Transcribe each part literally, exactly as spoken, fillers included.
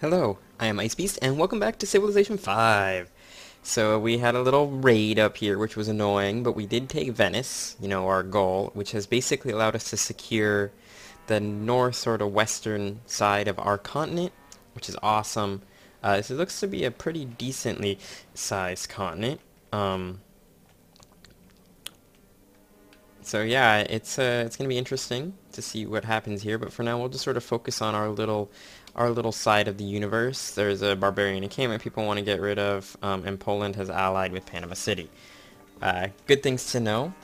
Hello, I am IceBeast, and welcome back to Civilization five. So we had a little raid up here, which was annoying, but we did take Venice, you know, our goal, which has basically allowed us to secure the north, sort of western side of our continent, which is awesome. Uh, so it looks to be a pretty decently sized continent. Um, so yeah, it's uh, it's gonna be interesting to see what happens here. But for now, we'll just sort of focus on our little. our little side of the universe. There's a barbarian encampment people want to get rid of, um, and Poland has allied with Panama City. Uh, good things to know.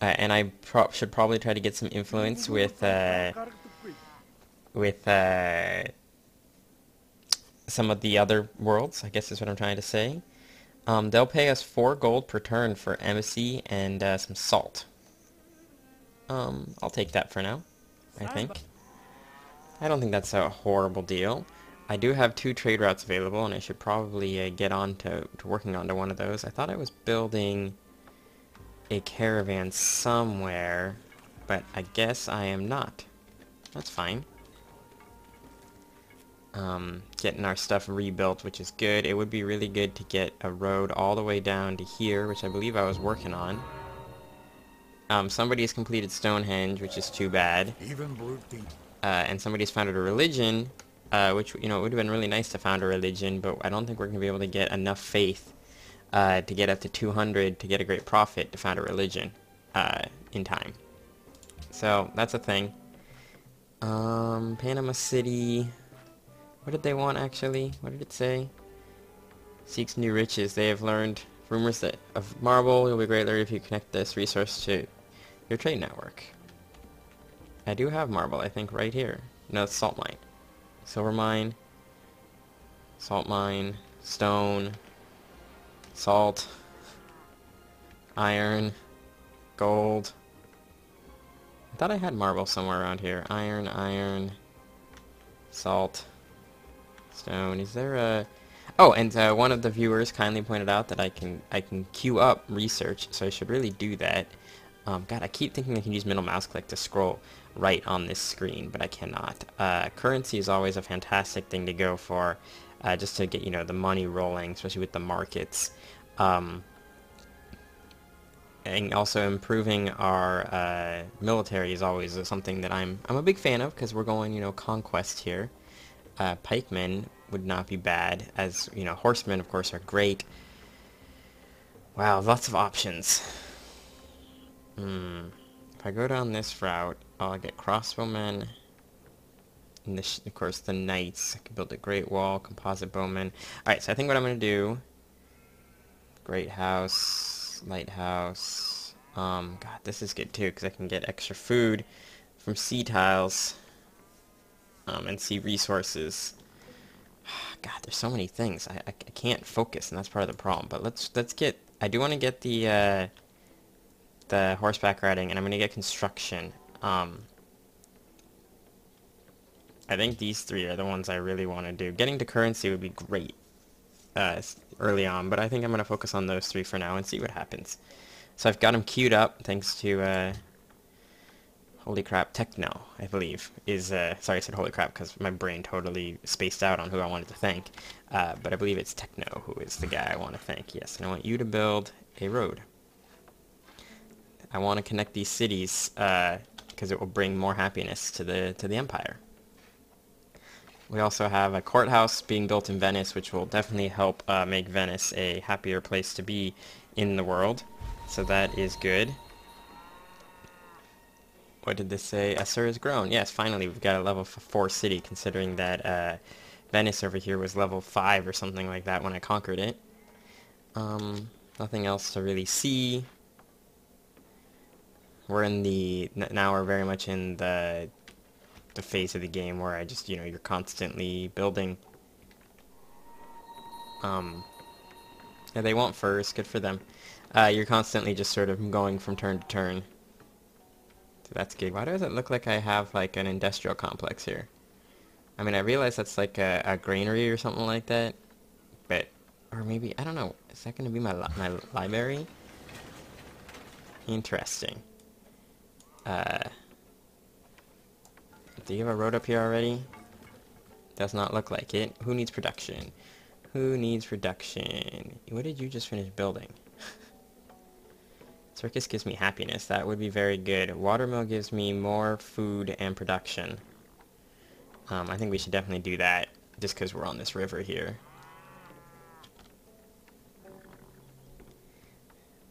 Uh, and I pro should probably try to get some influence with, uh, with, uh, some of the other worlds, I guess is what I'm trying to say. Um, they'll pay us four gold per turn for embassy and, uh, some salt. Um, I'll take that for now, I think. I don't think that's a horrible deal. I do have two trade routes available, and I should probably uh, get on to, to working on to one of those. I thought I was building a caravan somewhere, but I guess I am not. That's fine. Um, getting our stuff rebuilt, which is good. It would be really good to get a road all the way down to here, which I believe I was working on. Um, somebody has completed Stonehenge, which is too bad. Even blue people. Uh, and somebody's founded a religion, uh, which, you know, it would have been really nice to found a religion, but I don't think we're going to be able to get enough faith uh, to get up to two hundred to get a great prophet to found a religion uh, in time. So, that's a thing. Um, Panama City... What did they want, actually? What did it say? Seeks new riches. They have learned rumors that of marble. You'll be greatly if you connect this resource to your trade network. I do have marble, I think, right here. No, it's salt mine. Silver mine. Salt mine. Stone. Salt. Iron. Gold. I thought I had marble somewhere around here. Iron, iron. Salt. Stone. Is there a... Oh, and uh, one of the viewers kindly pointed out that I can I can queue up research, so I should really do that. Um, God, I keep thinking I can use middle mouse click to scroll right on this screen, but I cannot. Uh, currency is always a fantastic thing to go for, uh, just to get, you know, the money rolling, especially with the markets. Um, and also improving our uh, military is always something that I'm, I'm a big fan of, because we're going, you know, conquest here. Uh, pikemen would not be bad, as, you know, horsemen, of course, are great. Wow, lots of options. Hmm. If I go down this route, I'll get crossbowmen, and this, of course, the knights. I could build a great wall, composite bowmen. Alright, so I think what I'm going to do... Great house, lighthouse... Um, God, this is good, too, because I can get extra food from sea tiles um, and sea resources. God, there's so many things. I, I, I can't focus, and that's part of the problem. But let's, let's get... I do want to get the... Uh, the horseback riding, and I'm gonna get construction. Um, I think these three are the ones I really want to do. Getting to currency would be great uh, early on, but I think I'm gonna focus on those three for now and see what happens. So I've got them queued up thanks to, uh, holy crap, Techno, I believe, is, uh, sorry I said holy crap because my brain totally spaced out on who I wanted to thank, uh, but I believe it's Techno who is the guy I want to thank, yes, and I want you to build a road. I want to connect these cities uh, because it will bring more happiness to the to the empire. We also have a courthouse being built in Venice, which will definitely help uh, make Venice a happier place to be in the world. So that is good. What did this say? Assur has grown. Yes, finally we've got a level four city, considering that uh, Venice over here was level five or something like that when I conquered it. Um, nothing else to really see. We're in the, now we're very much in the, the phase of the game where I just, you know, you're constantly building. Um, yeah, they want furs, good for them. Uh, you're constantly just sort of going from turn to turn. So that's good. Why does it look like I have, like, an industrial complex here? I mean, I realize that's like a, a granary or something like that, but, or maybe, I don't know, is that going to be my, li my library? Interesting. Uh, do you have a road up here already? Does not look like it. Who needs production? Who needs production? What did you just finish building? Circus gives me happiness. That would be very good. Watermill gives me more food and production. Um, I think we should definitely do that just because we're on this river here.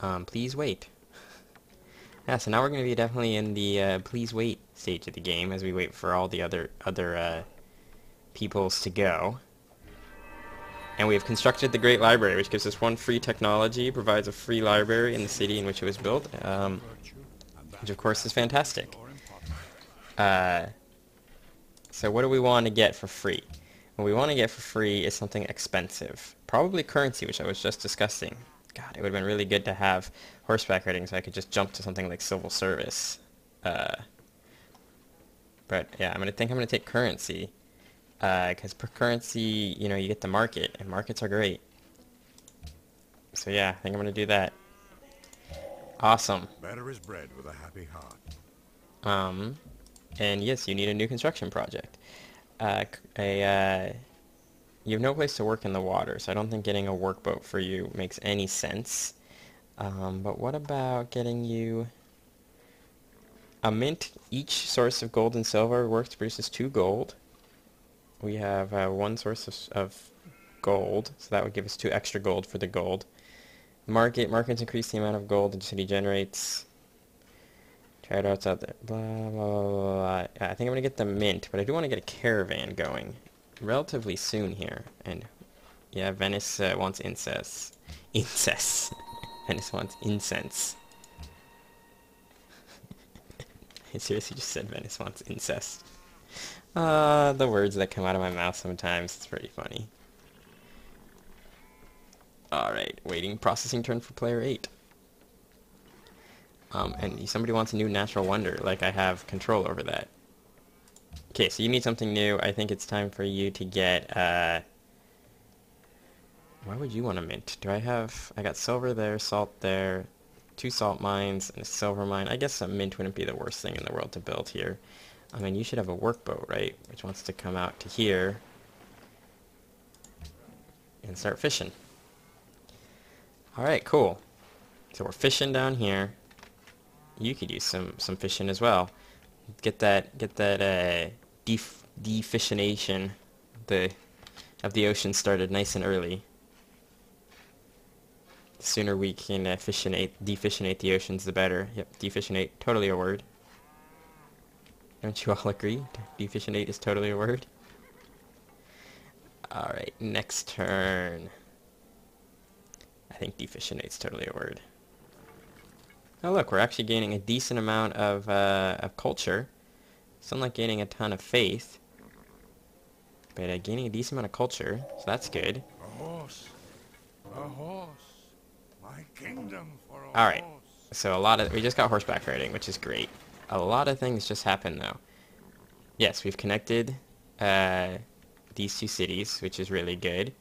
Um, please wait. Yeah, so now we're going to be definitely in the uh, please wait stage of the game as we wait for all the other, other uh, peoples to go. And we have constructed the Great Library, which gives us one free technology, provides a free library in the city in which it was built, um, which of course is fantastic. Uh, so what do we want to get for free? What we want to get for free is something expensive. Probably currency, which I was just discussing. God, it would have been really good to have horseback riding so I could just jump to something like civil service. Uh, but yeah, I'm gonna think I'm going to take currency. Because uh, per currency, you know, you get the market, and markets are great. So yeah, I think I'm going to do that. Awesome. Better is bread with a happy heart. Um, and yes, you need a new construction project. Uh, a, uh, you have no place to work in the water, so I don't think getting a workboat for you makes any sense. Um, but what about getting you a mint? Each source of gold and silver works produces two gold. We have uh, one source of, of gold, so that would give us two extra gold for the gold. Market, markets increase the amount of gold the city generates. Trade routes out there, blah, blah, blah, blah. I think I'm going to get the mint, but I do want to get a caravan going relatively soon here. And yeah, Venice uh, wants incense. Incense. Venice wants incense. I seriously just said Venice wants incest. Uh, the words that come out of my mouth sometimes, it's pretty funny. Alright, waiting, processing turn for player eight. Um, and somebody wants a new natural wonder, like I have control over that. Okay, so you need something new. I think it's time for you to get, uh... why would you want a mint? Do I have... I got silver there, salt there, two salt mines, and a silver mine. I guess a mint wouldn't be the worst thing in the world to build here. I mean, you should have a workboat, right? Which wants to come out to here and start fishing. Alright, cool. So we're fishing down here. You could use some, some fishing as well. Get that get that uh, def defishination the of the ocean started nice and early. The sooner we can uh, fishinate, defishinate the oceans, the better. Yep, defishinate, totally a word. Don't you all agree? Defishinate is totally a word. Alright, next turn. I think defishinate is totally a word. Oh look, we're actually gaining a decent amount of, uh, of culture. Still not gaining a ton of faith. But uh, gaining a decent amount of culture, so that's good. A horse. A horse. My kingdom for a horse. Alright, so a lot of... we just got horseback riding, which is great. A lot of things just happened, though. Yes, we've connected uh, these two cities, which is really good.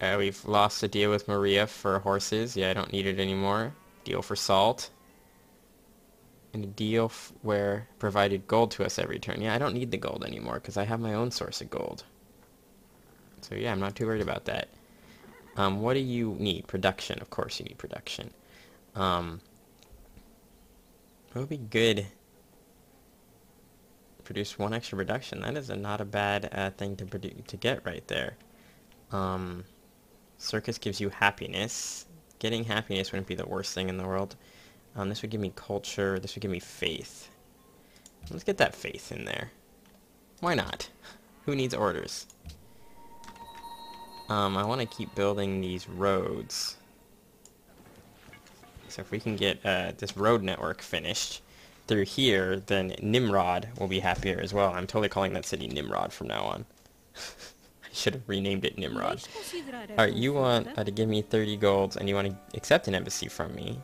Uh, we've lost a deal with Maria for horses. Yeah, I don't need it anymore. Deal for salt. And a deal f where provided gold to us every turn. Yeah, I don't need the gold anymore because I have my own source of gold. So yeah, I'm not too worried about that. Um, what do you need? Production. Of course you need production. Um... It would be good. Produce one extra production. That is a, not a bad uh, thing to produce, to get right there. Um, circus gives you happiness. Getting happiness wouldn't be the worst thing in the world. Um, this would give me culture. This would give me faith. Let's get that faith in there. Why not? Who needs orders? Um, I want to keep building these roads. So if we can get uh, this road network finished through here, then Nimrod will be happier as well. I'm totally calling that city Nimrod from now on. I should have renamed it Nimrod. Alright, you want uh, to give me thirty golds, and you want to accept an embassy from me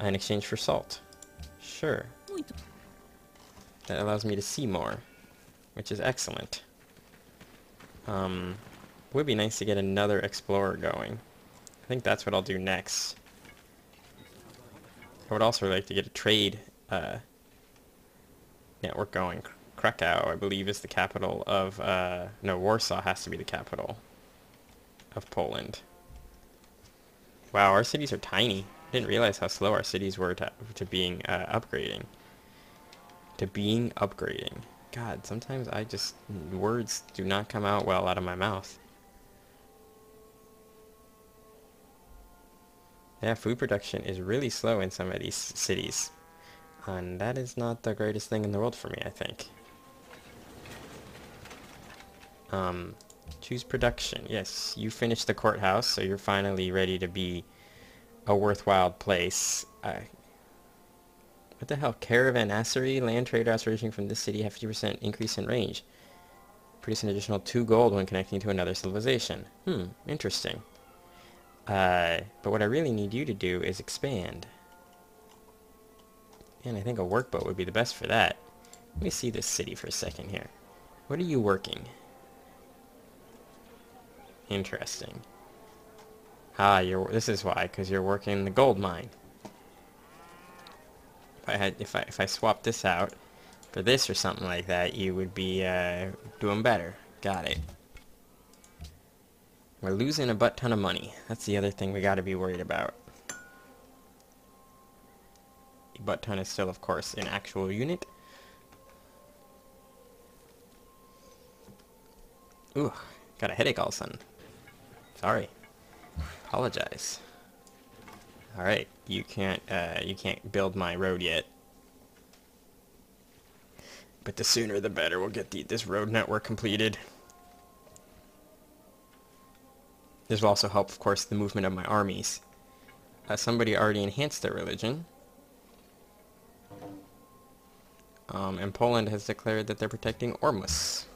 uh, in exchange for salt. Sure. That allows me to see more, which is excellent. Um, would be nice to get another explorer going. I think that's what I'll do next. I would also like to get a trade uh, network going. Krakow, I believe, is the capital of, uh, no, Warsaw has to be the capital of Poland. Wow, our cities are tiny. I didn't realize how slow our cities were to, to being, uh, upgrading. To being upgrading. God, sometimes I just, words do not come out well out of my mouth. Yeah, food production is really slow in some of these cities. And that is not the greatest thing in the world for me, I think. Um, choose production. Yes, you finished the courthouse, so you're finally ready to be a worthwhile place. Uh, what the hell? Caravanassery? Land trade aspiration from this city have fifty percent increase in range. Produce an additional two gold when connecting to another civilization. Hmm, interesting. Uh, but what I really need you to do is expand. And I think a workboat would be the best for that. Let me see this city for a second here. What are you working? Interesting. Ah, you're, this is why, because you're working the gold mine. If I had, if I, if I swapped this out for this or something like that, you would be uh, doing better. Got it. We're losing a butt ton of money. That's the other thing we gotta be worried about. A butt ton is still, of course, an actual unit. Ooh, got a headache all of a sudden. Sorry. Apologize. Alright, you can't, uh, you can't build my road yet. But the sooner the better. We'll get the, this road network completed. This will also help, of course, the movement of my armies. Uh, somebody already enhanced their religion. Um, and Poland has declared that they're protecting Ormus.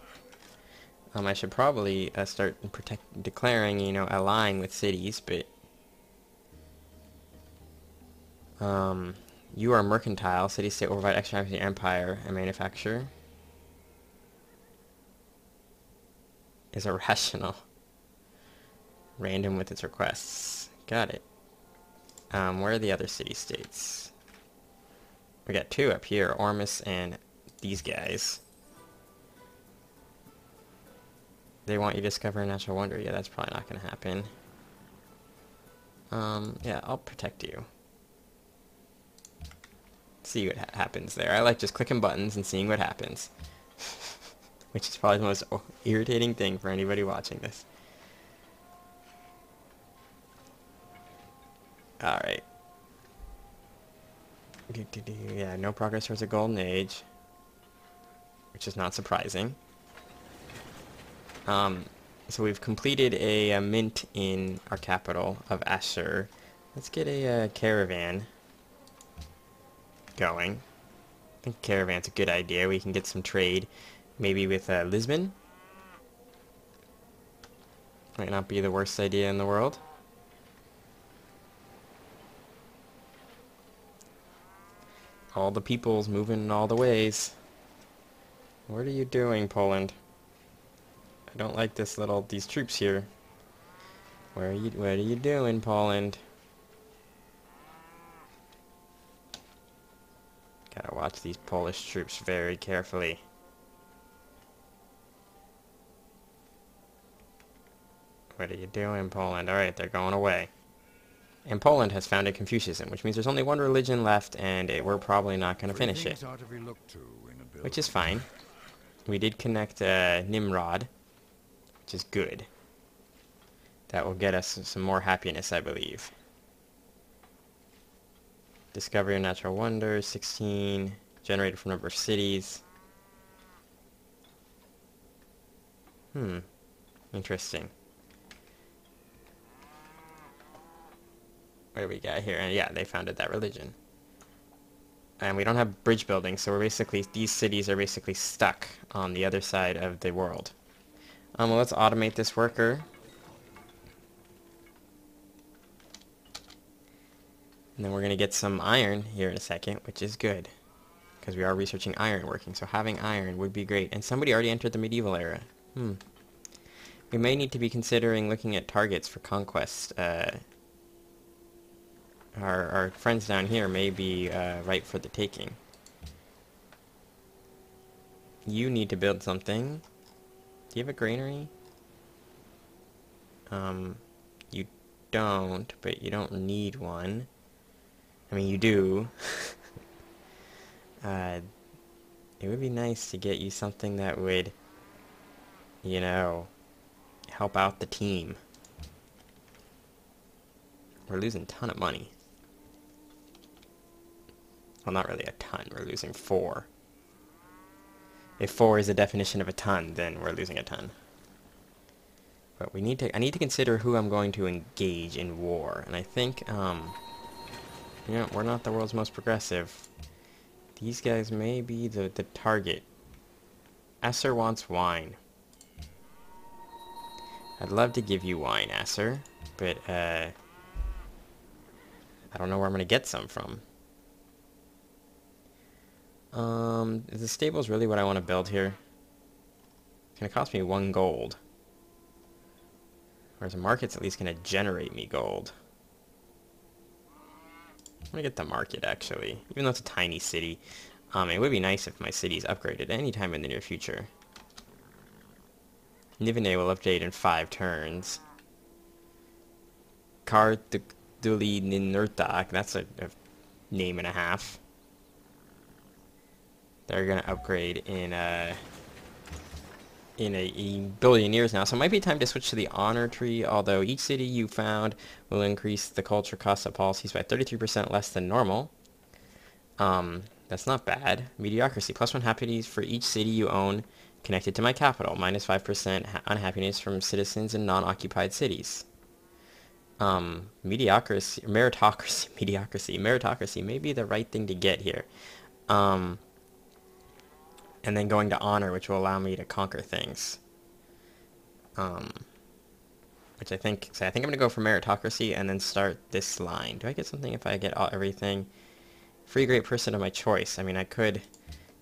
Um, I should probably uh, start protect declaring, you know, allying with cities, but... Um, you are mercantile. City-state will provide extra time to the empire and manufacture. Is irrational. Random with its requests. Got it. Um, where are the other city-states? We got two up here, Ormus and these guys. They want you to discover a natural wonder. Yeah, that's probably not going to happen. Um, yeah, I'll protect you. See what ha happens there. I like just clicking buttons and seeing what happens. Which is probably the most irritating thing for anybody watching this. Alright. Yeah, no progress towards a golden age. Which is not surprising. Um, so we've completed a, a mint in our capital of Assur. Let's get a, a caravan going. I think caravan's a good idea. We can get some trade. Maybe with uh, Lisbon. Might not be the worst idea in the world. All the people's moving in all the ways. What are you doing, Poland? I don't like this little, these troops here. Where are you, what are you doing, Poland? Gotta watch these Polish troops very carefully. What are you doing, Poland? Alright, they're going away. And Poland has founded Confucianism, which means there's only one religion left, and it, we're probably not going to finish it. Which is fine. We did connect uh, Nimrod, which is good. That will get us some more happiness, I believe. Discovery of natural wonders, sixteen, generated from a number of cities. Hmm, interesting. What do we got here? And yeah, they founded that religion. And we don't have bridge building, so we're basically, these cities are basically stuck on the other side of the world. Um, well, let's automate this worker. And then we're going to get some iron here in a second, which is good. Because we are researching iron working, so having iron would be great. And somebody already entered the medieval era. Hmm. We may need to be considering looking at targets for conquest, uh... Our, our friends down here may be uh, right for the taking. You need to build something. Do you have a granary? Um, you don't, but you don't need one. I mean, you do. uh, it would be nice to get you something that would, you know, help out the team. We're losing a ton of money. Well, not really a ton. We're losing four. If four is the definition of a ton, then we're losing a ton. But we need to... I need to consider who I'm going to engage in war. And I think, um... you know, we're not the world's most progressive. These guys may be the, the target. Esser wants wine. I'd love to give you wine, Esser. But, uh... I don't know where I'm going to get some from. Um, is the stables really what I want to build here? It's going to cost me one gold. Whereas the market's at least going to generate me gold. I'm going to get the market, actually. Even though it's a tiny city. Um, it would be nice if my city's upgraded anytime in the near future. Nivenay will update in five turns. Kartukduli Ninurtak, that's a, a name and a half. They're gonna upgrade in a in a, a billion years now, so it might be time to switch to the honor tree. Although each city you found will increase the culture cost of policies by thirty-three percent less than normal. Um, that's not bad. Mediocrity plus one happiness for each city you own connected to my capital. Minus five percent unhappiness from citizens in non-occupied cities. Um, mediocrity, meritocracy, mediocrity, meritocracy may be the right thing to get here. Um. And then going to honor, which will allow me to conquer things. Um, which I think, so I think I'm gonna go for meritocracy and then start this line. Do I get something if I get all, everything? Free great person of my choice. I mean, I could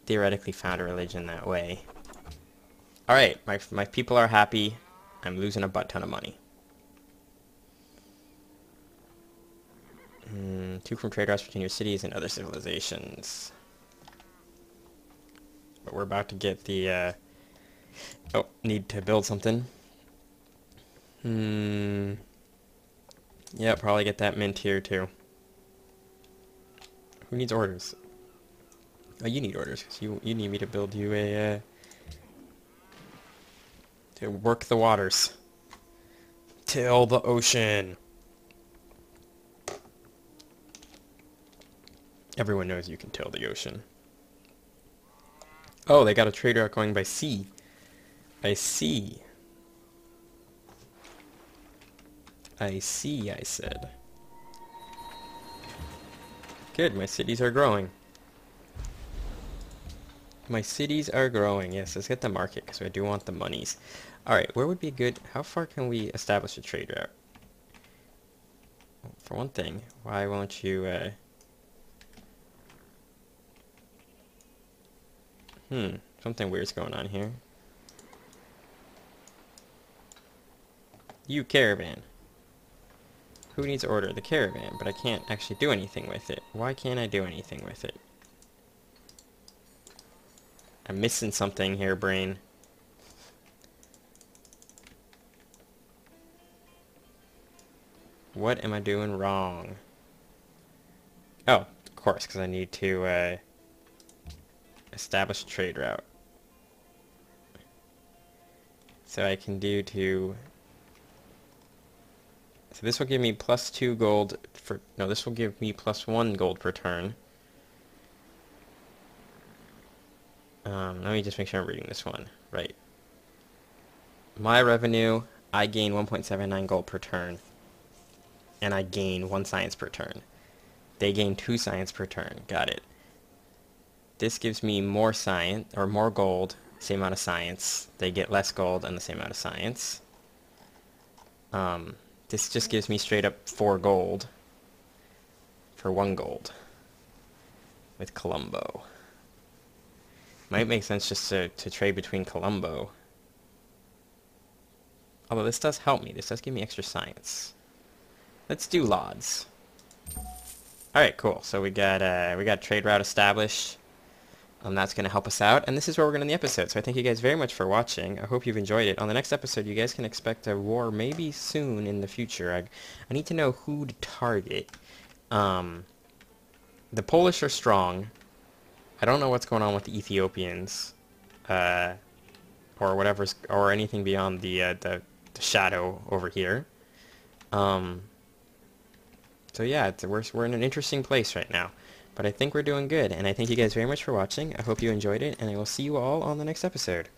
theoretically found a religion that way. All right, my my people are happy. I'm losing a butt ton of money. Mm, two from trade routes between your cities and other civilizations. But we're about to get the, uh... oh, need to build something. Hmm... Yeah, probably get that mint here, too. Who needs orders? Oh, you need orders, because you, you need me to build you a, uh... to work the waters. Till the ocean! Everyone knows you can till the ocean. Oh, they got a trade route going by sea. I see. I see, I said. Good, my cities are growing. My cities are growing. Yes, let's get the market, because I do want the monies. Alright, where would be good... How far can we establish a trade route? For one thing, why won't you... Uh, Hmm, something weird's going on here. You caravan. Who needs to order the caravan? But I can't actually do anything with it. Why can't I do anything with it? I'm missing something here, brain. What am I doing wrong? Oh, of course, because I need to, uh... establish a trade route. So I can do to... So this will give me plus two gold for... No, this will give me plus one gold per turn. Um, let me just make sure I'm reading this one right. My revenue, I gain one point seven nine gold per turn. And I gain one science per turn. They gain two science per turn. Got it. This gives me more science, or more gold, same amount of science. They get less gold and the same amount of science. Um, this just gives me straight up four gold for one gold with Columbo. Might make sense just to, to trade between Columbo. Although this does help me. This does give me extra science. Let's do L O Ds. Alright, cool. So we got, uh, we got trade route established. Um, that's going to help us out. And this is where we're going to end the episode. So I thank you guys very much for watching. I hope you've enjoyed it. On the next episode, you guys can expect a war maybe soon in the future. I, I need to know who to target. Um, the Polish are strong. I don't know what's going on with the Ethiopians. Uh, or whatever's, or anything beyond the, uh, the, the shadow over here. Um, so yeah, it's, we're, we're in an interesting place right now. But I think we're doing good, and I thank you guys very much for watching. I hope you enjoyed it, and I will see you all on the next episode.